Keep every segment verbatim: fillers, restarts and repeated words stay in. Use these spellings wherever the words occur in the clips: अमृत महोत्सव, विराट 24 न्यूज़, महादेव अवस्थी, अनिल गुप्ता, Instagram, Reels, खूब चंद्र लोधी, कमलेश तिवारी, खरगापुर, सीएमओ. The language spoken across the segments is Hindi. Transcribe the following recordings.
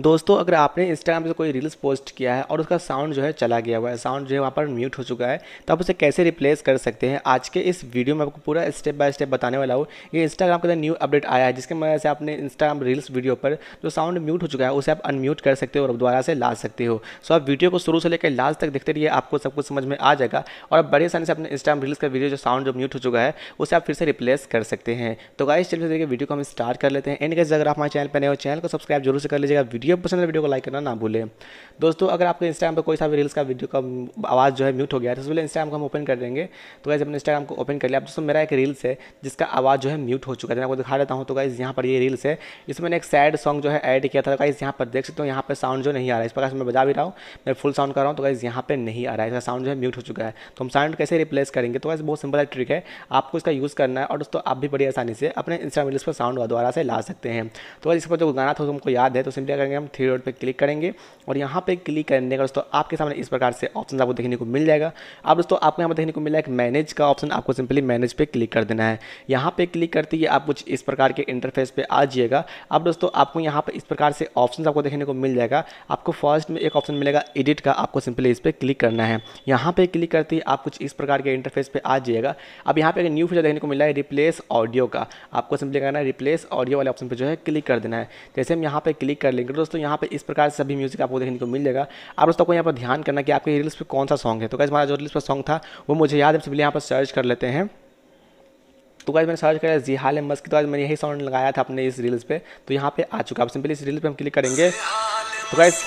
दोस्तों अगर आपने इंस्टाग्राम पे कोई रील्स पोस्ट किया है और उसका साउंड जो है चला गया हुआ है, साउंड जो है वहाँ पर म्यूट हो चुका है, तो आप उसे कैसे रिप्लेस कर सकते हैं, आज के इस वीडियो में आपको पूरा स्टेप बाय स्टेप बताने वाला हूँ। ये इंस्टाग्राम के अंदर न्यू अपडेट आया है जिसके वजह से आपने इंस्टाग्राम रील्स वीडियो पर जो साउंड म्यूट हो चुका है उसे आप अनम्यूट कर सकते हो और दोबारा से ला सकते हो। सो आप वीडियो को शुरू से लेकर लास्ट तक देखते रहिए, आपको सब कुछ समझ में आ जाएगा और आप बड़े आसानी से अपने इंस्टाग्राम रील्स का वीडियो जो साउंड जो म्यूट हो चुका है उसे आप फिर से रिप्लेस कर सकते हैं। तो गाइस चलिए देखिए वीडियो को हम स्टार्ट कर लेते हैं। एंड गाइस अगर आप हमारे चैनल पर नए हो चैनल को सब्सक्राइब जरूर से कर लीजिएगा, वीडियो पसंद है वीडियो को लाइक करना ना भूलें। दोस्तों अगर आपके इंस्टाग्राम पर कोई सा भी रील्स का वीडियो का आवाज़ जो है म्यूट हो गया है तो सबसे पहले इंस्टाग्राम को हम ओपन कर देंगे। तो गाइस अपने इंस्टाग्राम को ओपन कर लिया। दोस्तों मेरा एक रील्स है जिसका आवाज़ जो है म्यूट हो चुका है, मैं आपको दिखा देता हूँ। तो गाइस यहाँ पर ये रील्स है जिसमें मैंने एक सैड सॉन्ग जो है ऐड किया था। गाइस यहाँ पर देख सकते हो, यहाँ पर साउंड जो नहीं आ रहा है, इस प्रकार मैं बजा भी रहा हूँ, मैं फुल साउंड कर रहा हूँ तो गाइस यहाँ पर नहीं आ रहा है, इसका साउंड जो है म्यूट हो चुका है। तो हम साउंड कैसे रिप्लेस करेंगे? तो गाइस बहुत सिंपल ट्रिक है, आपको इसका यूज़ करना है और दोस्तों आप भी बड़ी आसानी से अपने इंस्टाग्राम रील्स पर साउंड दोबारा से ला सकते हैं। तो इस पर जो गाना था तुमको याद है तो सिंपली करेंगे हम थ्री डॉट पे क्लिक करेंगे और यहाँ पे क्लिक करने का दोस्तों आपके सामने इस प्रकार से ऑप्शन आपको देखने को मिल जाएगा। अब दोस्तों आपको यहाँ पर देखने को मिला एक मैनेज का ऑप्शन, आपको सिंपली मैनेज पे क्लिक कर देना है। यहाँ पे क्लिक करते ही आप कुछ इस प्रकार के इंटरफेस पे आ जाइएगा। अब दोस्तों आपको यहाँ पर इस प्रकार से ऑप्शन आपको देखने को मिल जाएगा। आपको फर्स्ट में एक ऑप्शन मिलेगा एडिट का, आपको सिंपली इस पर क्लिक करना है। यहाँ पर क्लिक करते ही आप कुछ इस प्रकार के इंटरफेस पे आ जाइएगा। अब यहाँ पर एक न्यू फीचर देखने को मिला है रिप्लेस ऑडियो का, आपको सिंपली करना है रिप्लेस ऑडियो वाले ऑप्शन पर जो है क्लिक कर देना है। जैसे हम यहाँ पर क्लिक कर लेंगे दोस्तों यहाँ पे इस प्रकार से सभी म्यूजिक आपको देखने को मिल जाएगा। आप दोस्तों को यहाँ पर ध्यान करना कि आपके रील्स पे कौन सा सॉन्ग है। तो गाइस हमारा जो रील्स पर सॉन्ग था वो मुझे याद है, सबसे पहले यहाँ पर सर्च कर लेते हैं। तो गाइस मैंने सर्च करा जी हाल मस्क, तो आज मैंने यही साउंड लगाया था अपने इस रील्स पे, तो यहाँ पे आ चुका है। आप सिंपली इस रील पर हम क्लिक करेंगे तो गाइस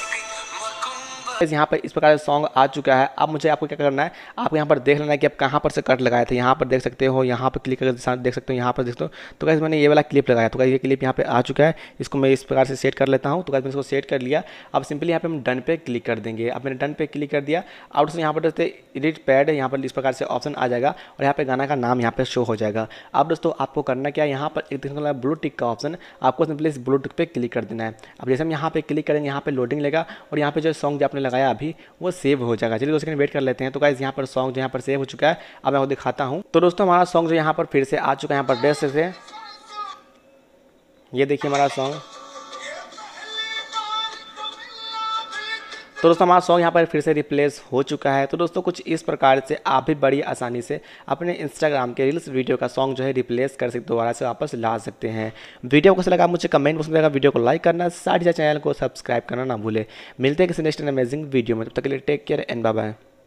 यहाँ पर इस प्रकार से सॉन्ग आ चुका है। अब मुझे आपको क्या करना है, आपको यहाँ पर देख लेना है कि आप कहाँ पर से कट लगाए थे। यहाँ पर देख सकते हो, यहाँ पर क्लिक करके देख सकते हो, यहाँ पर देखते हो। तो गाइस मैंने ये वाला क्लिप लगाया, तो गाइस ये क्लिप यहाँ पे आ चुका है, इसको मैं इस प्रकार से सेट कर लेता हूँ। तो गाइस मैंने इसको सेट कर लिया। अब सिंपली यहाँ पर हम डन पे क्लिक कर देंगे। अब मैंने डन पे क्लिक कर दिया। अब यहाँ पर दोस्तों एडिट पैड यहाँ पर इस प्रकार से ऑप्शन आ जाएगा और यहाँ पर गाना का नाम यहाँ पर शो हो जाएगा। अब दोस्तों आपको करना क्या, यहाँ पर एक देखने ब्लू टिक का ऑप्शन, आपको सिंपली इस ब्लू टिक पर क्लिक कर देना है। अब जैसे हम यहाँ पर क्लिक करेंगे यहाँ पर लोडिंग लेगा और यहाँ पर जो सॉन्ग जो आपने लगाया अभी वो सेव हो जाएगा। चलिए दो सेकंड वेट कर लेते हैं। तो गाइस यहाँ पर सॉन्ग जो यहाँ पर सेव हो चुका है, अब मैं आपको दिखाता हूँ। तो दोस्तों हमारा सॉन्ग जो यहाँ पर फिर से आ चुका है। यहाँ पर बेस्ट से ये देखिए हमारा सॉन्ग। तो दोस्तों हमारा सॉन्ग यहाँ पर फिर से रिप्लेस हो चुका है। तो दोस्तों कुछ इस प्रकार से आप भी बड़ी आसानी से अपने इंस्टाग्राम के रील्स वीडियो का सॉन्ग जो है रिप्लेस कर सकते, दोबारा से वापस ला सकते हैं। वीडियो को कैसा लगा मुझे कमेंट बॉक्स में लगा, वीडियो को लाइक करना, साथ ही चैनल को सब्सक्राइब करना ना भूले। मिलते हैं किसी नेक्स्ट अमेजिंग वीडियो में, तब तक के लिए take care and bye bye.